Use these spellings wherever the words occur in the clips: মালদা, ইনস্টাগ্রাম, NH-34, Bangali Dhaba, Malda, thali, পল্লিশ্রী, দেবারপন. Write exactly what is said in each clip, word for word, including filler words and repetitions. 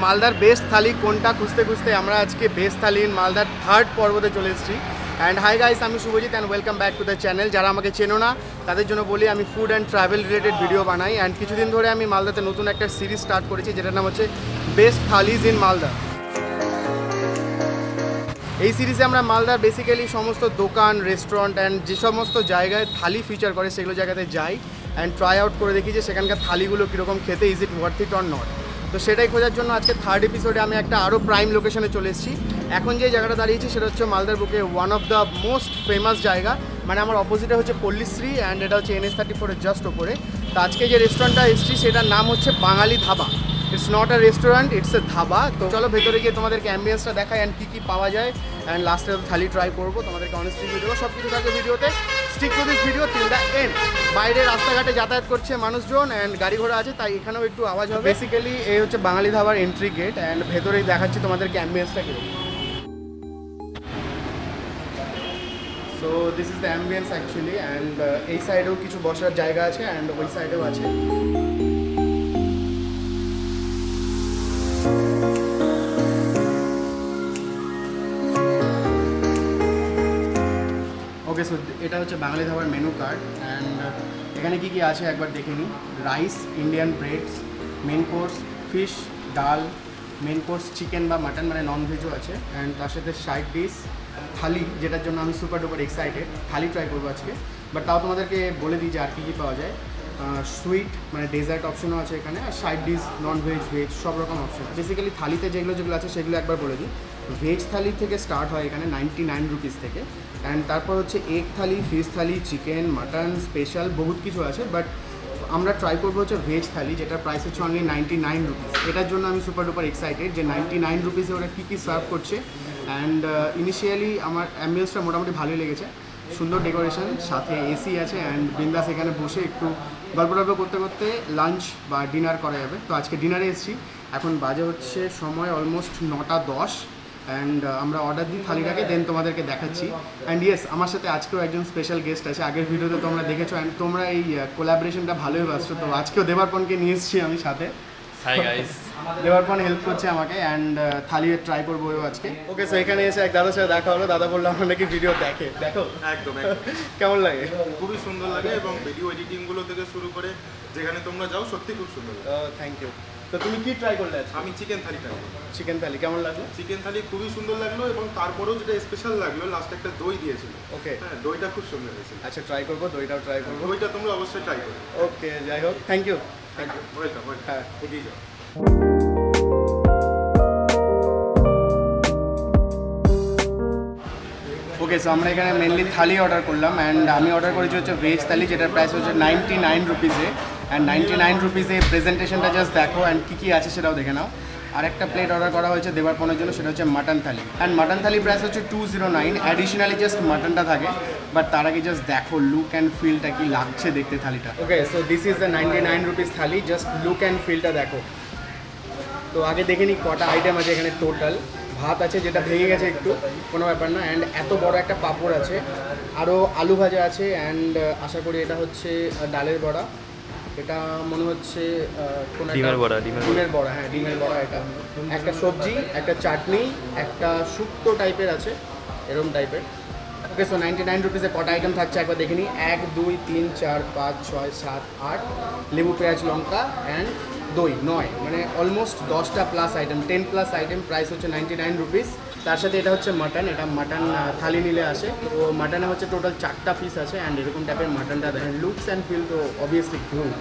मालदार बेस्ट थाली कोनटा खुजते खुजते आमरा आज के बेस्ट थाली इन मालदार थार्ड पर्वते चले एसेछि। एंड हाई गाइस आमी Subhajit and welcome back to the channel. जारा आमाके चेनो ना तादेर जोन्नो बोली आमी food and travel related video बनाई। एंड किछुदिन धरे आमी मालदाते नतुन एकटा सीरीज स्टार्ट करेछि जेटार नाम होच्छे बेस्ट थालिज इन मालदा। এই সিরিজে আমরা মালদার বেসিক্যালি সমস্ত দোকান রেস্টুরেন্ট অ্যান্ড যে সমস্ত জায়গায় থালি ফিচার করে সেগুলো জায়গাতে যাই অ্যান্ড ট্রাই আউট করে দেখি যে সেখানকার থালিগুলো কীরকম খেতে, is it worth it or not. তো সেটাই খোঁজার জন্য আজকে থার্ড এপিসোডে আমি একটা আরও প্রাইম লোকেশনে চলে এসেছি। এখন যে জায়গাটা দাঁড়িয়েছি সেটা হচ্ছে মালদার বুকে one of the most famous জায়গা, মানে আমার অপোজিটে হচ্ছে পল্লিশ্রী অ্যান্ড এটা হচ্ছে এন এইচ থার্টি ফোরের জাস্ট ওপরে। তো আজকে যে রেস্টুরেন্টটা এসেছি সেটার নাম হচ্ছে Bangali Dhaba. It's not a restaurant, it's a dhaba. तो चलो भेतरे गিয়ে তোমাদেরকে অ্যাম্বিয়েন্সটা দেখাই এন্ড কি কি পাওয়া যায় এন্ড লাস্টে থালি ট্রাই করব তোমাদেরকে অনেস্টলি ভিডিও সব কিছু থাকে ভিডিওতে। Stick to this video till the end. বাইরে রাস্তাঘাটে যাতায়াত করছে মানুষজন এন্ড গাড়ি ঘোড়া আছে, তাই এখানেও একটু আওয়াজ হবে। বেসিক্যালি এই হচ্ছে বাঙালি ধাবার এন্ট্রি গেট এন্ড ভেতরেই দেখাচ্ছি তোমাদেরকে অ্যাম্বিয়েন্সটা কি। So this is the ambience actually and এই সাইডেও কিছু বসার জায়গা আছে এন্ড ওই সাইডেও আছে। ओके सो এটা হচ্ছে বাঙালি ধাবার মেনু কার্ড এন্ড এখানে কি কি আছে একবার দেখে নিই। Rice, Indian breads, main course fish, ডাল, মেন কোর্স চিকেন বা মাটন মানে ননভেজও আছে অ্যান্ড তার সাথে সাইড ডিশ থালি, যেটার জন্য আমি super duper excited. Thali try করবো আজকে, বাট তাও তোমাদেরকে বলে দিই যে আর কী কী পাওয়া যায়। সুইট মানে ডেজার্ট অপশনও আছে এখানে আর সাইড ডিশ ননভেজ ভেজ সব রকম অপশন। বেসিক্যালি থালিতে যেগুলো যেগুলো আছে সেগুলো একবার বলে দিই। ভেজ থালি থেকে স্টার্ট হয় এখানে নাইনটি নাইন রুপিস থেকে অ্যান্ড তারপর হচ্ছে egg thali, fish thali, chicken mutton special বহুত কিছু আছে, বাট আমরা ট্রাই করবো হচ্ছে ভেজ থালি, যেটা প্রাইস হচ্ছে অনলি নাইনটি নাইন রুপিস। এটার জন্য আমি সুপার ডুপার এক্সাইটেড যে নাইনটি নাইন রুপিসে ওরা কী কী সার্ভ করছে অ্যান্ড ইনিশিয়ালি আমার অ্যাম্বিয়েন্সটা মোটামুটি ভালোই লেগেছে। সুন্দর ডেকোরেশন, সাথে এসি আছে অ্যান্ড বিন্দাস এখানে বসে একটু গল্প টল্প করতে করতে লাঞ্চ বা ডিনার করা যাবে। তো আজকে ডিনারে এসেছি, এখন বাজে হচ্ছে সময় অলমোস্ট নটা দশ অ্যান্ড আমরা অর্ডার দিই থালিটাকে, দেন তোমাদেরকে দেখাচ্ছি। অ্যান্ড ইয়েস আমার সাথে আজকেও একজন স্পেশাল গেস্ট আছে, আগের ভিডিওতে তোমরা দেখেছো অ্যান্ড তোমরা এই কোলাবোরেশনটা ভালোই বাসছো। তো আজকেও দেবারপনকে নিয়ে এসেছি আমি সাথে। হাই গাইস, দেবারপন হেল্প করছে আমাকে অ্যান্ড থালি ট্রাই করবো আজকে। ওকে সো এখানে এসে এক দাদার সাথে দেখা হলো, দাদা বললো আমার নাকি ভিডিও দেখে। দেখো একদম কেমন লাগে? খুবই সুন্দর লাগে এবং ভিডিও এডিটিংগুলো থেকে শুরু করে যেখানে তোমরা যাও সত্যি খুব সুন্দর। Thank you. তো তুমি কি ট্রাই করলে? আমি চিকেন থালি ট্রাই করলাম। চিকেন থালি কেমন লাগলো? চিকেন থালি খুবই সুন্দর লাগলো এবং তারপরেও যেটা স্পেশাল লাগলো লাস্টে একটা দই দিয়েছিল। ওকে হ্যাঁ দইটা খুব সুন্দর হয়েছিল। আচ্ছা ট্রাই করবো, দইটাও ট্রাই করবো। দইটা তোমরা অবশ্যই ট্রাই করো। ওকে যাই হোক, thank you. Thank you, welcome welcome, এগিয়ে যাও। ওকে সো আমরা এখানে মেনলি থালি অর্ডার করলাম অ্যান্ড আমি অর্ডার করেছি হচ্ছে ভেজ থালি, যেটার প্রাইস হচ্ছে নাইনটি নাইন রুপিসে অ্যান্ড নাইনটি নাইন রুপিসে প্রেজেন্টেশনটা জাস্ট দেখো অ্যান্ড কী কী আছে সেটাও দেখে নাও। আর একটা প্লেট অর্ডার করা হয়েছে দেবারপনের জন্য, সেটা হচ্ছে mutton thali and mutton thali price হচ্ছে two zero nine additionally just মাটনটা থাকে, বাট তার আগে জাস্ট দেখো লুক অ্যান্ড ফিলটা কি লাগছে দেখতে থালিটা। Okay so this is the ninety nine rupees thali, just look and ফিলটা দেখো। তো আগে দেখে নিই কটা আইটেম আছে এখানে টোটাল। ভাত আছে যেটা ভেঙে গেছে একটু, কোনো ব্যাপার না, অ্যান্ড এত বড় একটা পাঁপড় আছে, আরও আলু ভাজা আছে অ্যান্ড আশা করি এটা হচ্ছে ডালের বড়া, এটা মনে হচ্ছে কোনো ডিমের বড়া। ডিমের বড়া হ্যাঁ ডিমের বড়া। এটা একটা সবজি, একটা চাটনি, একটা শুক্তো টাইপের আছে এরকম টাইপের। ওকে সো নাইনটি নাইন রুপিসে কটা আইটেম থাকছে একবার দেখে নিই। এক দুই তিন চার পাঁচ ছয় সাত আট, লেবু পেঁয়াজ লঙ্কা অ্যান্ড দই নয়, মানে অলমোস্ট দশটা plus item, ten plus item. Price হচ্ছে নাইনটি নাইন রুপিস। তার সাথে এটা হচ্ছে মাটন, এটা মাটন থালি নিলে আসে। তো মাটনে হচ্ছে টোটাল চারটা পিস আছে অ্যান্ড এরকম টাইপের মাটনটা দেয়, লুকস অ্যান্ড ফিল তো অবভিয়াসলি গুড।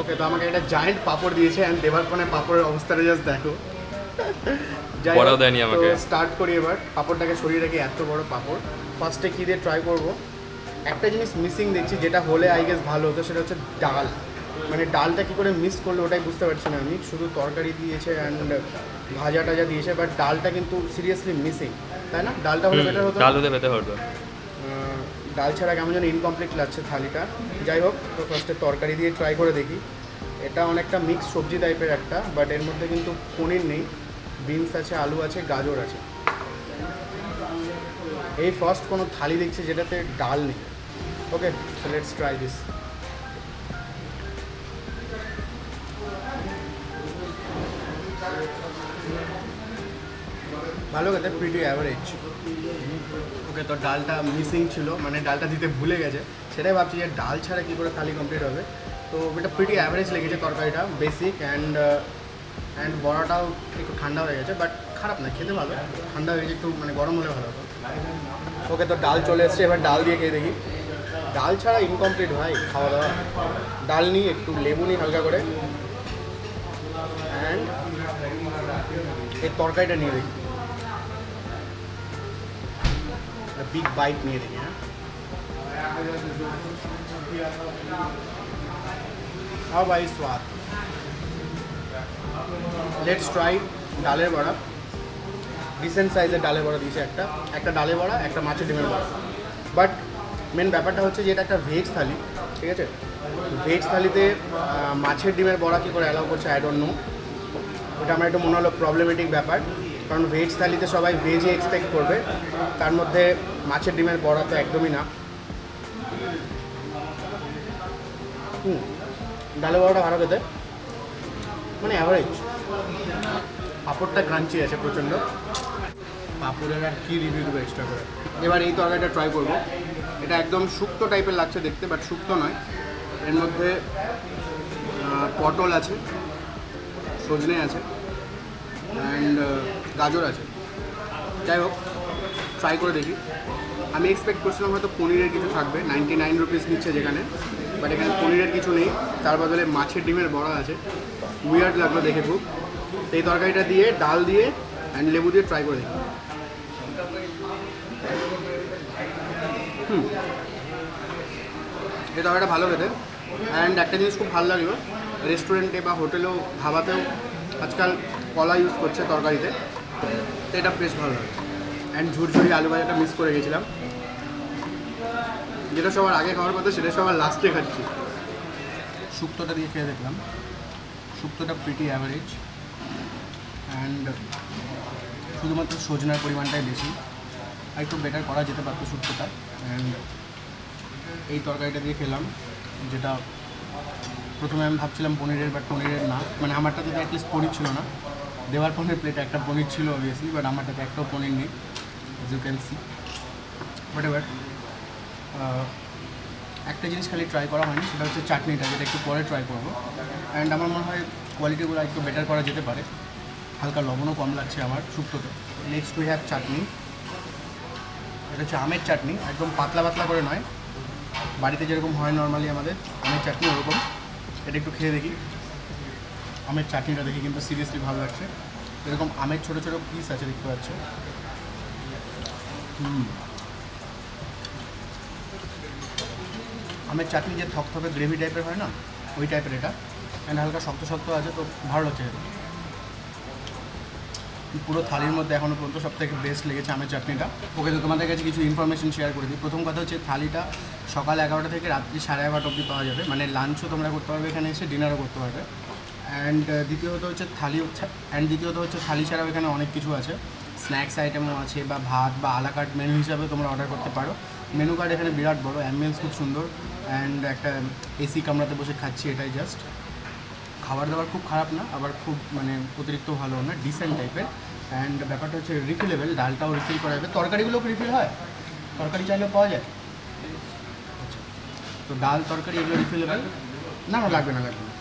ওকে তো আমাকে একটা জায়েন্ট পাঁপড় দিয়েছে অ্যান্ড দেবারপনের পাঁপড়ের অবস্থাটা জাস্ট দেখো। স্টার্ট করি এবার, পাঁপড়টাকে সরিয়ে রাখি, এত বড় পাঁপড়। ফার্স্টে কী দিয়ে ট্রাই করবো? একটা জিনিস মিসিং দেখছি যেটা হলে আই গেস ভালো হতো, সেটা হচ্ছে ডাল। মানে ডালটা কী করে মিস করলো ওটাই বুঝতে পারছি না আমি। শুধু তরকারি দিয়েছে অ্যান্ড ভাজা টাজা দিয়েছে, বাট ডালটা কিন্তু সিরিয়াসলি মিসিং, তাই না? ডালটা হলে বেটার হতো। ডাল হলে বেটার হতো। ডাল ছাড়া কেমন যেন ইনকমপ্লিট লাগছে থালিটা। যাই হোক তো ফার্স্টে তরকারি দিয়ে ট্রাই করে দেখি। এটা অনেকটা মিক্স সবজি টাইপের একটা, বাট এর মধ্যে কিন্তু পনির নেই, বিনস আছে, আলু আছে, গাজর আছে। এই ফার্স্ট কোনো থালি দেখছি যেটাতে ডাল নেই। Okay so let's try this. ভালো খেতে প্রিটি অ্যাভারেজ। ওকে, তো ডালটা মিসিং ছিল, মানে ডালটা দিতে ভুলে গেছে, সেটাই ভাবছি যে ডাল ছাড়া কী করে থালি কমপ্লিট হবে। তো এটা প্রিটি অ্যাভারেজ লেগেছে তরকারিটা, বেসিক অ্যান্ড অ্যান্ড বড়াটাও একটু ঠান্ডা হয়ে গেছে, বাট খারাপ না, খেতে ভালো। ঠান্ডা হয়ে গেছে একটু, মানে গরম হলে ভালো হতো। ওকে, তো ডাল চলে এসছে, এবার ডাল দিয়ে খেয়ে দেখি। ডাল ছাড়া ইনকমপ্লিট ভাই খাওয়া দাওয়া। ডাল নিই, একটু লেবু নিই হালকা করে, অ্যান্ড এই তরকারিটা নিয়ে দেখি, বিগ বাইট নিয়ে দেখি। হ্যাঁ ভাই, স্বাদ। লেটস ট্রাই ডালের বড়া। ডিসেন্ট সাইজের ডালের বড়া দিয়েছে একটা, একটা ডালের বড়া, একটা মাছের ডিমের বড়া। বাট মেন ব্যাপারটা হচ্ছে যে এটা একটা ভেজ থালি, ঠিক আছে? ভেজ থালিতে মাছের ডিমের বড়া কী করে অ্যালাউ করছে আই ডোন্ট নো। ওটা আমার একটু মনে হলো প্রবলেমেটিক ব্যাপার, কারণ ভেজ থালিতে সবাই ভেজই এক্সপেক্ট করবে, তার মধ্যে মাছের ডিমের বড়া তো একদমই না। হুম, ডালের বড়াটা ভালো খেতে, মানে অ্যাভারেজ। পাঁপড়টা ক্রাঞ্চি আছে প্রচণ্ড। পাঁপড়ের আর কী রিভিউ দেবো এক্সট্রা করে। এবার এই তরকারিটা ট্রাই করবো। এটা একদম শুক্তো টাইপের লাগছে দেখতে, বাট শুক্তো নয়। এর মধ্যে পটল আছে, সজনে আছে, অ্যান্ড গাজর আছে। যাই হোক, ট্রাই করে দেখি। আমি এক্সপেক্ট করছিলাম হয়তো পনিরের কিছু থাকবে, নাইনটি নাইন রুপিস নিচ্ছে যেখানে, বাট এখানে পনিরের কিছু নেই, তার বদলে মাছের ডিমের বড়া আছে। উইয়ার্ড লাগলো দেখে খুব। এই তরকারিটা দিয়ে, ডাল দিয়ে অ্যান্ড লেবু দিয়ে ট্রাই করে দেখি। হুম, এই তরকারিটা ভালো খেতে। অ্যান্ড একটা জিনিস খুব ভালো লাগলো, রেস্টুরেন্টে বা হোটেলেও, ধাবাতেও আজকাল কলা ইউজ করছে তরকারিতে, তো এটা বেশ ভালো লাগে। অ্যান্ড ঝুরঝুরি আলু ভাজাটা মিস করে গেছিলাম, যেটা সবার আগে খাওয়ার কথা সেটা সবার লাস্টে খাচ্ছি। শুক্তোটা দিয়ে খেয়ে দেখলাম, শুক্তোটা প্রিটি অ্যাভারেজ। অ্যান্ড শুধুমাত্র সজনার পরিমাণটাই বেশি, আর একটু বেটার করা যেতে পারত শুক্তোটা। অ্যান্ড এই তরকারিটা দিয়ে খেলাম, যেটা প্রথমে আমি ভাবছিলাম পনিরের, বাট পনিরের না, মানে আমারটাতে তো অ্যাটলিস্ট পনির ছিল না। দেওয়ার পনির প্লেটে একটা পনির ছিল অবভিয়াসলি, বাট আমারটাতে একটাও পনির নেই, as you can see. But এবার একটা জিনিস খালি ট্রাই করা হয়নি, সেটা হচ্ছে চাটনিটা, যেটা একটু পরে ট্রাই করবো। অ্যান্ড আমার মনে হয় কোয়ালিটিগুলো একটু বেটার করা যেতে পারে। হালকা লবণও কম লাগছে আমার শুক্তোতে। নেক্সট উই হ্যাভ চাটনি। এটা হচ্ছে আমের চাটনি, একদম পাতলা পাতলা করে নয়, বাড়িতে যেরকম হয় নর্মালি আমাদের আমের চাটনি ওরকম। এটা একটু খেয়ে দেখি। আমের চাটনিটা দেখি কিন্তু সিরিয়াসলি ভালো লাগছে। এরকম আমের ছোটো ছোটো পিস আছে দেখতে পাচ্ছি। হুম, আমের চাটনি যে থকথকে গ্রেভি টাইপের হয় না, ওই টাইপের এটা। অ্যান্ড হালকা শক্ত শক্ত আছে, তো ভালো লাগছে। পুরো থালির মধ্যে এখনও পর্যন্ত সবথেকে বেস্ট লেগেছে আমের চাটনিটা। ওকে, তো তোমাদের কাছে কিছু ইনফরমেশন শেয়ার করে দিই। প্রথম কথা হচ্ছে, থালিটা সকাল এগারোটা থেকে রাত্রি সাড়ে এগারোটা অবধি পাওয়া যাবে, মানে লাঞ্চও তোমরা করতে পারবে এখানে এসে, ডিনারও করতে পারবে। অ্যান্ড দ্বিতীয়ত হচ্ছে থালি অ্যান্ড দ্বিতীয়ত হচ্ছে থালি ছাড়াও এখানে অনেক কিছু আছে, স্ন্যাক্স আইটেমও আছে, বা ভাত বা আলা কার্ট মেনু হিসাবে তোমরা অর্ডার করতে পারো। মেনু কার্ড এখানে বিরাট বড়, অ্যাম্বিয়েন্স খুব সুন্দর। অ্যান্ড একটা এসি কামরাতে বসে খাচ্ছি, এটাই জাস্ট। খাবার দাবার খুব খারাপ না, আবার খুব মানে অতিরিক্ত ভালো না, ডিসেন্ট টাইপের। অ্যান্ড ব্যাপারটা হচ্ছে রিফিলেবেল, ডালটাও রিফিল করা যাবে। তরকারিগুলো রিফিল হয়, তরকারি চাইলেও পাওয়া যায়। তো ডাল তরকারি এগুলো রিফিলেবেল না, না লাগবে না লাগবে না।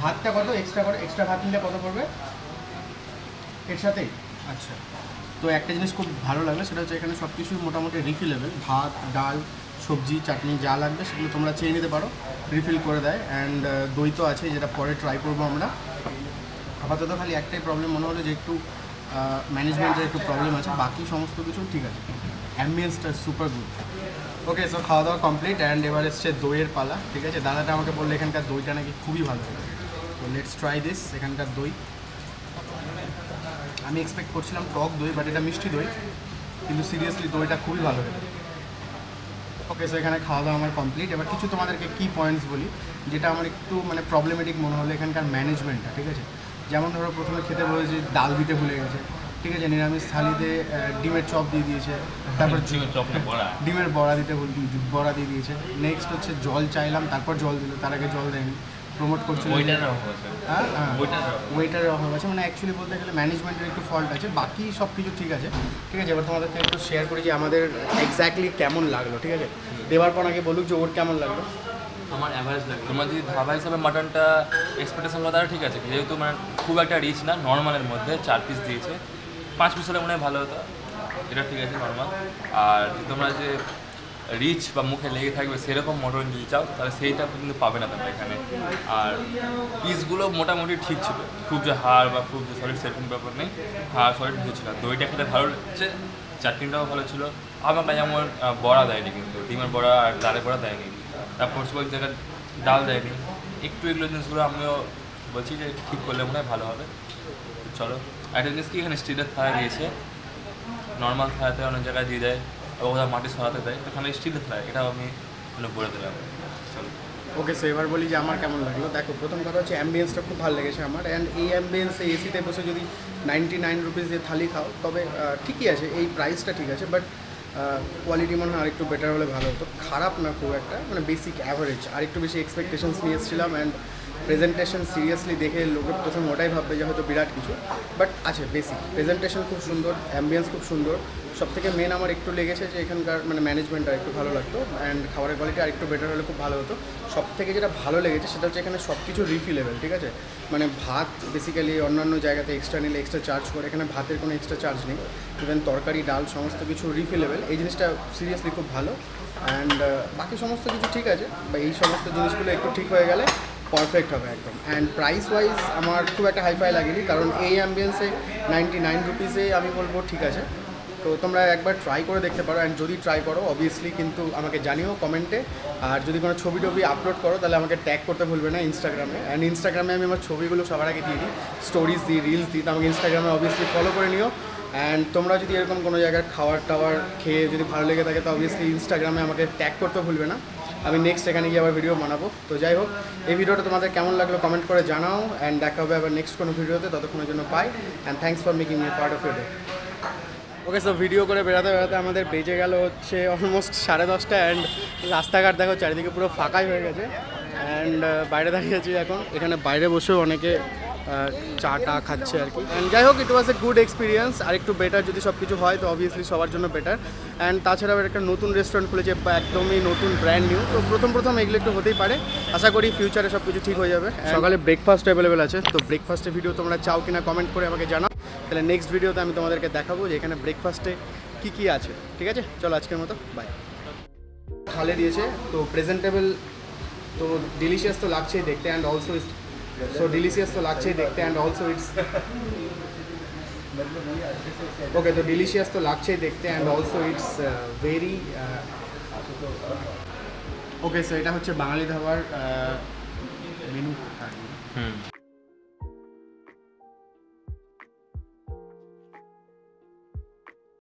ভাতটা কত এক্সট্রা করে, এক্সট্রা ভাত নিলে কত পড়বে এর সাথেই? আচ্ছা, তো একটা জিনিস খুব ভালো লাগবে, সেটা হচ্ছে এখানে সব কিছুই মোটামুটি রিফিলেবেল। ভাত, ডাল, সবজি, চাটনি যা লাগবে সেগুলো তোমরা চেয়ে নিতে পারো, রিফিল করে দেয়। অ্যান্ড দই তো আছে, যেটা পরে ট্রাই করবো আমরা। আপাতত খালি একটাই প্রবলেম মনে হলো, যে একটু ম্যানেজমেন্টের একটু প্রবলেম আছে, বাকি সমস্ত কিছু ঠিক আছে। অ্যাম্বিয়েন্সটা সুপার গুড। ওকে, সো খাওয়া দাওয়া কমপ্লিট। অ্যান্ড এবার এসছে দইয়ের পালা, ঠিক আছে? দাদাটা আমাকে বললো এখানকার দইটা নাকি খুবই ভালো লাগে, তো লেটস ট্রাই দিস। এখানকার দই আমি এক্সপেক্ট করছিলাম টক দই, বাট এটা মিষ্টি দই, কিন্তু সিরিয়াসলি দইটা খুবই ভালো লাগে। ওকে, সো এখানে খাওয়া দাওয়া আমার কমপ্লিট। এবার কিছু তোমাদেরকে কি পয়েন্টস বলি, যেটা আমার একটু মানে প্রবলেমেটিক মনে হলো এখানকার ম্যানেজমেন্টটা, ঠিক আছে? যেমন ধরো, প্রথমে খেতে বলেছি, ডাল দিতে ভুলে গেছে, ঠিক আছে? নিরামিষ থালিতে ডিমের চপ দিয়ে দিয়েছে, তারপর ডিমের বড়া দিতে বড়া দিয়ে দিয়েছে। নেক্সট হচ্ছে জল চাইলাম, তারপর জল দিল, তার আগে জল দেয়নি। প্রমোট করছেন ওইটারও আছে হ্যাঁ ওইটারও আছে মানে एक्चुअली বলতে গেলে ম্যানেজমেন্টের একটু ফল্ট আছে বাকি সবকিছু ঠিক আছে ঠিক আছে এবার তোমাদের একটু শেয়ার করি যে আমাদের এক্স্যাক্টলি কেমন লাগলো ঠিক আছে দেওয়ার পর আগে বলুক যে ওর কেমন লাগলো আমার এভারেজ লাগলো তোমার যদি ধাবা হিসেবে মটনটা এক্সপেকটেশন মতো ঠিক আছে যেহেতু মানে খুব একটা রিচ না নরমালের মধ্যে চার পিস দিয়েছে পাঁচ পিস হলে মনে হয় ভালো হতো এটা ঠিক আছে নরমাল আর তোমরা যে রিচ বা মুখে লেগে থাকবে সেরকম মটন যদি চাও তাহলে সেইটা কিন্তু পাবে না তোমরা এখানে আর পিসগুলো মোটামুটি ঠিক ছিল খুব যে হাড় বা খুব যে সলিড সেরকম ব্যাপার নেই হাড় সলিড হয়েছিল দইটা খেতে ভালো লাগছে চাটনিটাও ভালো ছিল আমার কাছে আমার বড়া দেয়নি কিন্তু ডিমের বড়া আর ডালের বড়া দেয়নি তারপর সব এক জায়গায় ডাল দেয়নি একটু এগুলো জিনিসগুলো আমিও বলছি যে ঠিক করলে মনে হয় ভালো হবে চলো একটা জিনিস কি এখানে স্টিলের থালা দিয়েছে নর্মাল থালাতে অনেক জায়গায় দিয়ে দেয় और वो माटी सराते थे तो खाली स्टील फ्लाई এটা আমি মানে বলে দিলাম চলো ওকে সো এবার বলি যে আমার কেমন লাগলো দেখো প্রথম কথা হচ্ছে অ্যাম্বিয়েন্সটা খুব ভালো লেগেছে আমার এন্ড এই অ্যাম্বিয়েন্স এসি তে বসে যদি নিরানব্বই রুপিস দিয়ে থালি খাও তবে ঠিকই আছে এই প্রাইসটা ঠিক আছে বাট কোয়ালিটি মনে হয় আরেকটু বেটার হলে ভালো হতো খারাপ না খুব একটা মানে বেসিক অ্যাভারেজ আরেকটু বেশি এক্সপেকটেশনস নিয়ে এসেছিলাম অ্যান্ড প্রেজেন্টেশন সিরিয়াসলি দেখে লোকের প্রথম ওটাই ভাববে যে হয়তো বিরাট কিছু বাট আছে বেসিক প্রেজেন্টেশন খুব সুন্দর অ্যাম্বিয়েন্স খুব সুন্দর সব থেকে মেন আমার একটু লেগেছে যে এখানকার মানে ম্যানেজমেন্ট আর একটু ভালো লাগতো অ্যান্ড খাবারের কোয়ালিটি আর একটু বেটার হলে খুব ভালো হতো সব থেকে যেটা ভালো লেগেছে সেটা হচ্ছে এখানে সব কিছু রিফিলেবেল ঠিক আছে মানে ভাত বেসিক্যালি অন্যান্য জায়গাতে এক্সট্রা নিলে এক্সট্রা চার্জ করে এখানে ভাতের কোনো এক্সট্রা চার্জ নেই ইভেন তরকারি ডাল সমস্ত কিছু রিফিলেবেল এই জিনিসটা সিরিয়াসলি খুব ভালো অ্যান্ড বাকি সমস্ত কিছু ঠিক আছে বা এই সমস্ত জিনিসগুলো একটু ঠিক হয়ে গেলে পারফেক্ট হবে একদম অ্যান্ড প্রাইস ওয়াইজ আমার খুব একটা হাইফাই লাগেনি কারণ এই অ্যাম্বিয়েন্সে নাইনটি নাইন রুপিসে আমি বলবো ঠিক আছে তো তোমরা একবার ট্রাই করে দেখতে পারো অ্যান্ড যদি ট্রাই করো অবভিয়াসলি কিন্তু আমাকে জানিও কমেন্টে আর যদি কোনো ছবি টবি আপলোড করো তাহলে আমাকে ট্যাগ করতে ভুলবে না ইনস্টাগ্রামে অ্যান্ড ইনস্টাগ্রামে আমি আমার ছবিগুলো সবার আগে দিয়ে দিই স্টোরিজ দিই রিলস দিই তো আমাকে ইনস্টাগ্রামে অবভিয়াসলি ফলো করে নিও অ্যান্ড তোমরা যদি এরকম কোনো জায়গার খাওয়ার টাওয়ার খেয়ে যদি ভালো লেগে থাকে তো অবভিয়াসলি ইনস্টাগ্রামে আমাকে ট্যাগ করতে ভুলবে না আমি নেক্সট এখানে গিয়ে আবার ভিডিও বানাবো তো যাই হোক এই ভিডিওটা তোমাদের কেমন লাগলো কমেন্ট করে জানাও অ্যান্ড দেখা হবে আবার নেক্সট কোনো ভিডিওতে ততক্ষণের জন্য bye and thanks for making me part of your day okay সব ভিডিও করে বেড়াতে বেড়াতে আমাদের বেজে গেল হচ্ছে অলমোস্ট সাড়ে দশটা অ্যান্ড রাস্তাঘাট দেখো চারিদিকে পুরো ফাঁকাই হয়ে গেছে অ্যান্ড বাইরে দাঁড়িয়ে আছি এখন এখানে বাইরে বসেও অনেকে চা টা খাচ্ছে আর কি অ্যান্ড যাই হোক ইট ওয়াজ এ গুড এক্সপিরিয়েন্স আর একটু বেটার যদি সব কিছু হয় তো অবভিয়াসলি সবার জন্য বেটার অ্যান্ড তাছাড়া একটা নতুন রেস্টুরেন্ট খুলেছে একদমই নতুন ব্র্যান্ড নিউ তো প্রথম প্রথম এগুলো একটু হতেই পারে আশা করি ফিউচারে সব কিছু ঠিক হয়ে যাবে সকালে ব্রেকফাস্ট অ্যাভেলেবেল আছে তো ব্রেকফাস্টের ভিডিও তোমরা চাও কিনা কমেন্ট করে আমাকে জানাও তাহলে নেক্সট ভিডিওতে আমি তোমাদেরকে দেখাবো যে এখানে ব্রেকফাস্টে কী কী আছে ঠিক আছে চলো আজকের মতো বাই খালে দিয়েছে তো প্রেজেন্টেবল তো ডিলিশিয়াস তো লাগছেই দেখতে and also so delicious to lagchei dekhte and also it's okay to delicious to lagchei dekhte and also it's uh, very uh... okay so eta hocche Bengali Dhabar menu card